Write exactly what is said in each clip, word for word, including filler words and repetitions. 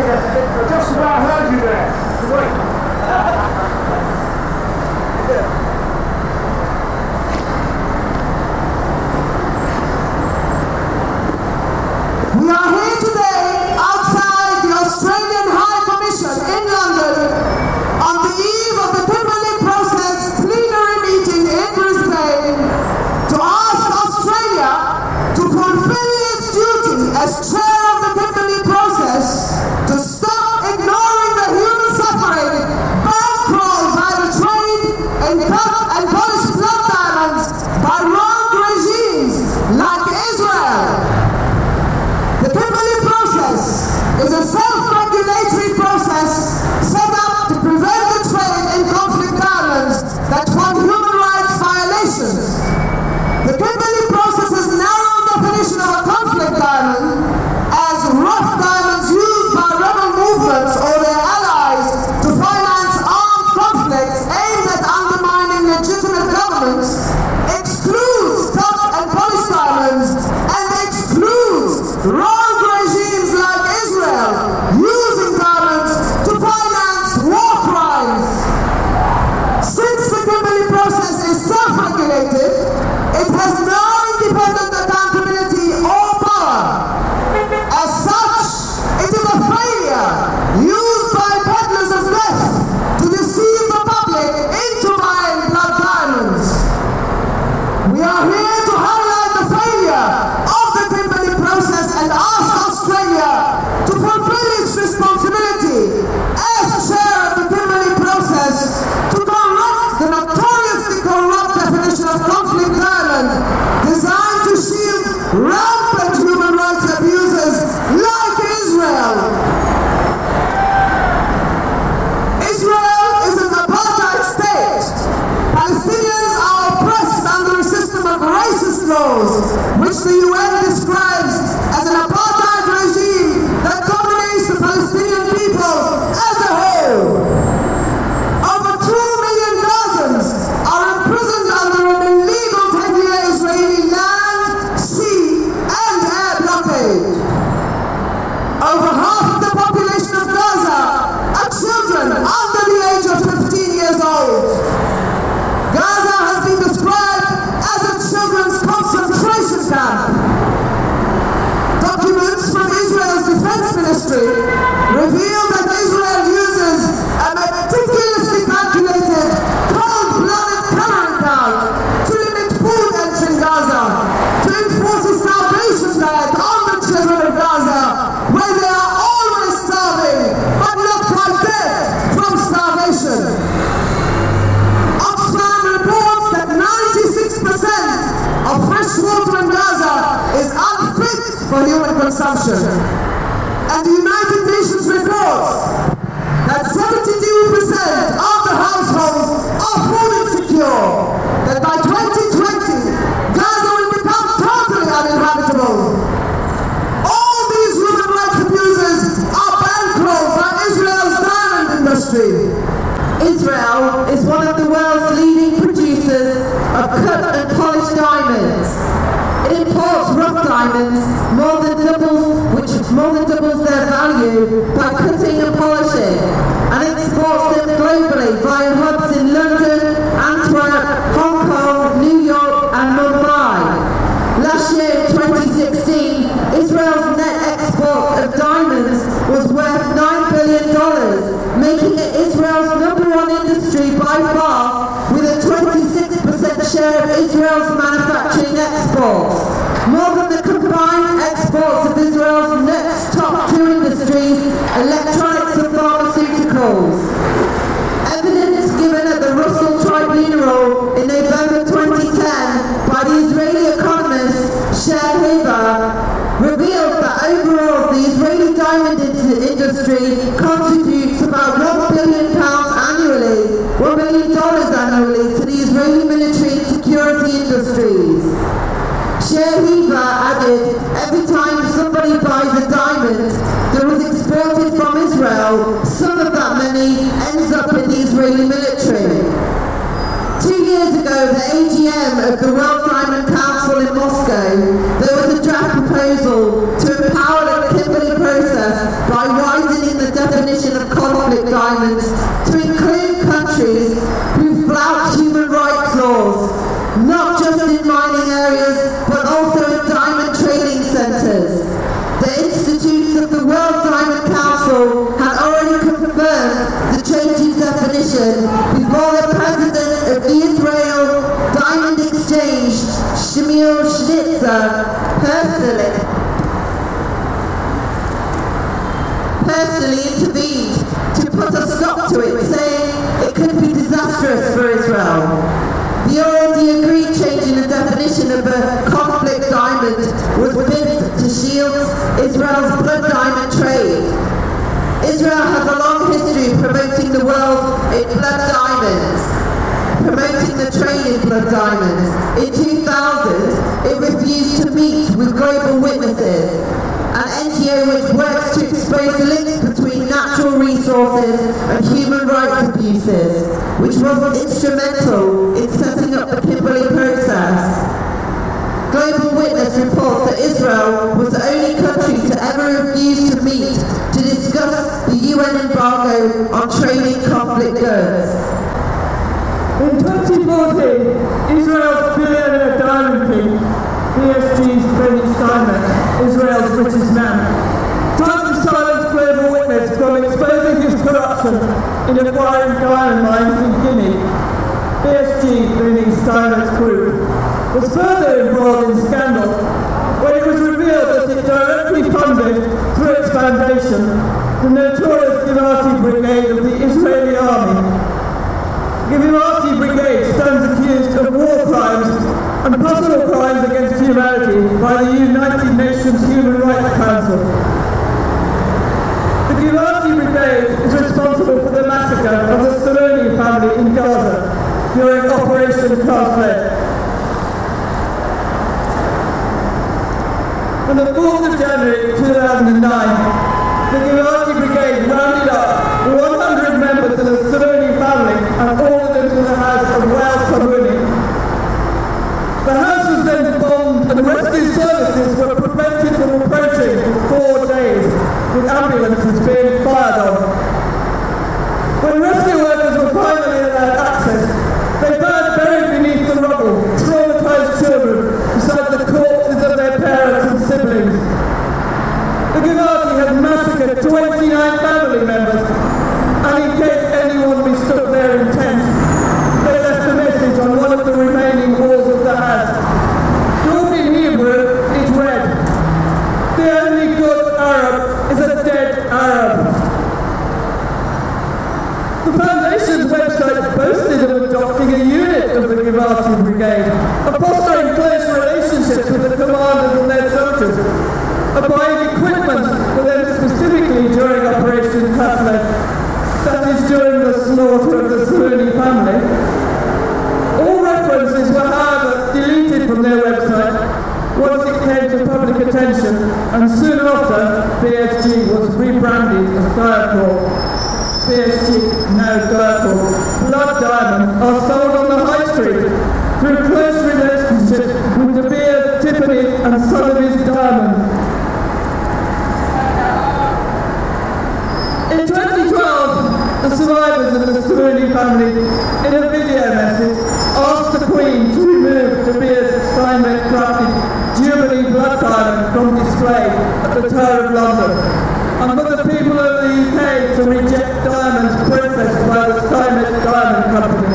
I just about heard you there. Wait. We are here today outside the Australian High Commission in London on the eve of the Kimberley Process plenary meeting in Brisbane to ask Australia to fulfil its duty as chair of the Kimberley Process to stop ignoring the human suffering bankrolled by the trade in cut and polished blood diamonds by wrong regimes like Israel. The Kimberley Process is a self-regulatory process set up to prevent the trade in conflict diamonds that cause human rights violations. The Kimberley Process's narrow definition of a conflict diamond as rough diamonds used by rebel movements or their allies to finance armed conflicts aimed at undermining legitimate governments excludes cut and polished diamonds and excludes wrong regimes like Israel using diamonds to finance war crimes. Since the Kimberley Process is self-regulated, it has no independent accountability or power. As such, it is a failure used by peddlers of death to deceive the public into buying blood diamonds. We are here to highlight the failure of the Kimberley Process and ask Australia to fulfill its responsibility as chair of the Kimberley Process to correct the notoriously corrupt definition of conflict diamond designed to shield rampant human rights abusers like Israel. Israel is an apartheid state. Palestinians are oppressed under a system of racist laws, which the U N describes as an apartheid regime that dominates the Palestinian people as a whole. Over two million Gazans are imprisoned under an illegal ten-year Israeli land, sea, and air blockade. Over half the population of Gaza are children under the age of fifteen years old. Gaza has been described as a children's concentration camp. Documents from Israel's defense ministry reveal that Israel uses a meticulously calculated, cold-blooded calorie count to limit food entry in Gaza, to enforce a starvation diet on the children of Gaza, where they are always starving, but not quite dead from starvation. Oxfam reports that ninety-six percent of fresh water in Gaza is unfit for human consumption. And the United Nations reports that seventy-two percent of the households are food insecure, that by twenty twenty, Gaza will become totally uninhabitable. All these human rights abusers are bankrolled by Israel's diamond industry. Israel is one of the world's leading producers of cut and polished diamonds. It imports rough diamonds more than doubles, which more than doubles their value by cutting and polishing, and exports them globally via hubs in London, Antwerp, Hong Kong, New York, and Mumbai. Last year, twenty sixteen, Israel's net export of diamonds was worth nine billion dollars, making it Israel's number one industry by far, with a twenty-six percent share of Israel's manufacturing exports, more than the combined exports of Israel's next top two industries, electronics and pharmaceuticals. Evidence given at the Russell Tribunal in November twenty ten by the Israeli economist Sher Hiba revealed that overall the Israeli diamond industry contributes about one billion pounds annually, one billion dollars annually to the Israeli military and security industries. Sher Hiba added, every time somebody buys a diamond that was exported from Israel, some of that money ends up in the Israeli military. Two years ago, the A G M of the World Diamond Council in Moscow, there was a draft proposal to empower the Kimberley Process by widening internationally intervened to put a stop to it, saying it could be disastrous for Israel. The already agreed change in the definition of a conflict diamond was bid to shield Israel's blood diamond trade. Israel has a long history promoting the world in blood diamonds, promoting the trade in blood diamonds. In two thousand, it refused to meet with Global Witnesses, an N G O which works to expose the links between natural resources and human rights abuses, which was instrumental in setting up the Kimberley Process. Global Witness reports that Israel was the only country to ever refuse to meet to discuss the U N embargo on trading conflict goods. In twenty fourteen, Israel's billionaire diamond king, B S G's Guinea Stylist, Israel's richest man, tried to silence Global Witness from exposing his corruption in acquiring diamond mines in Guinea. B S G, Guinea Stylist Group, was further involved in scandal when it was revealed that it directly funded, through its foundation, the notorious Givati Brigade of the Israeli army. Givati Brigade stands accused of war crimes and possible crimes against humanity by the United Nations Human Rights Council. The Givati Brigade is responsible for the massacre of the Samouni family in Gaza during Operation Cast Lead. On the fourth of January two thousand nine, the Givati Brigade rounded up the one hundred members of the Samouni family and ordered them to the house of Well Samouni. The house was then bombed and the rescue services were prevented from approaching for four days, with ambulances being fired on. When rescue workers were finally allowed access, they found buried beneath the rubble traumatised children beside the corpses of their parents and siblings. The Givati had massacred twenty-nine family members, and in case anyone mistook their intent, they left a message on one of the remaining walls. Though in Hebrew it read, "The only good Arab is a dead Arab." The Foundation's website boasted of adopting a unit of the Givati Brigade, of fostering close relationships with the commanders and their soldiers, of buying equipment for them specifically during Operation Cast Lead, that is during the slaughter of the Samouni family. All references were, however, deleted from their website once it came to public attention, and soon after, B S G was rebranded as Firecore. B S G, now Firecore, blood diamonds are sold on the high street through close relationship with De Beers, Tiffany and Son of his diamonds. In twenty twelve, the survivors of the Samouni family, in a video message, asked the Queen to remove De Beers' Steinway crafted Jubilee blood diamond from display at the Tower of London, and for the people of the U K to reject diamonds processed by the Steinway Diamond Company.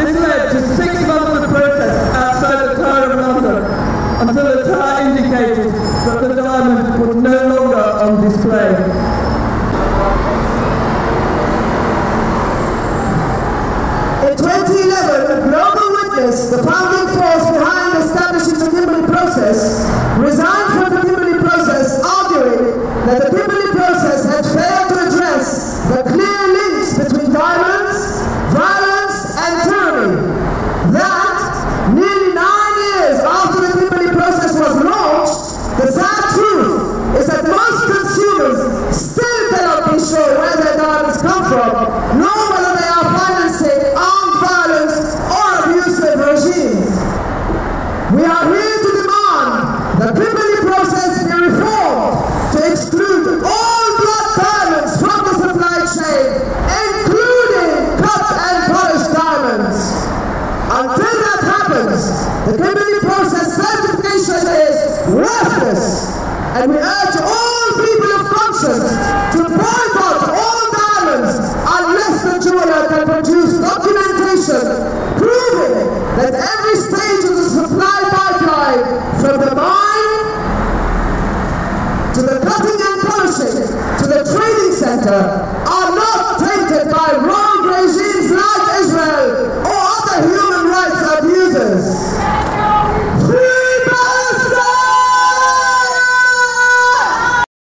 This led to six months of protests outside the Tower of London until the tower indicated that the diamond was no longer on display. twenty eleven, Global Witness, the founding force behind establishing the Kimberley Process, resigned from the Kimberley Process, arguing that the Kimberley Process had failed to address the clear links between diamonds, violence, and tyranny. That, nearly nine years after the Kimberley Process was launched, the sad truth is that most consumers still cannot be sure where their diamonds come from, nor whether they are financing armed violence or abusive regimes. We are here to demand the Kimberley Process be reformed to exclude all blood diamonds from the supply chain, including cut and polished diamonds. Until that happens, the Kimberley Process certification is worthless, and we urge all people of conscience to boycott all diamonds unless the jeweler can produce documentation proving that every stage of the supply pipeline, from the mine to the cutting and polishing to the trading centre